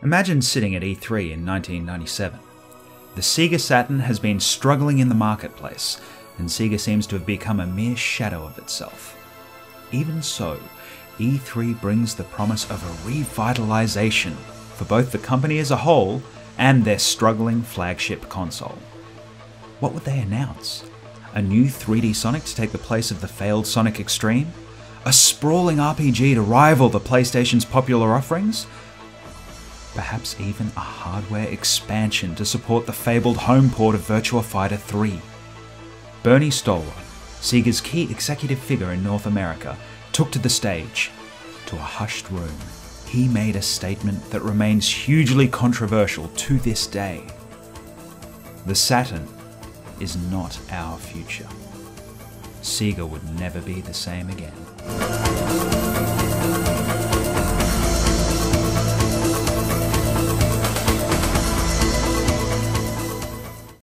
Imagine sitting at E3 in 1997. The Sega Saturn has been struggling in the marketplace, and Sega seems to have become a mere shadow of itself. Even so, E3 brings the promise of a revitalization for both the company as a whole and their struggling flagship console. What would they announce? A new 3D Sonic to take the place of the failed Sonic Extreme? A sprawling RPG to rival the PlayStation's popular offerings? Perhaps even a hardware expansion to support the fabled home port of Virtua Fighter 3. Bernie Stolar, Sega's key executive figure in North America, took to the stage. To a hushed room, he made a statement that remains hugely controversial to this day. The Saturn is not our future. Sega would never be the same again.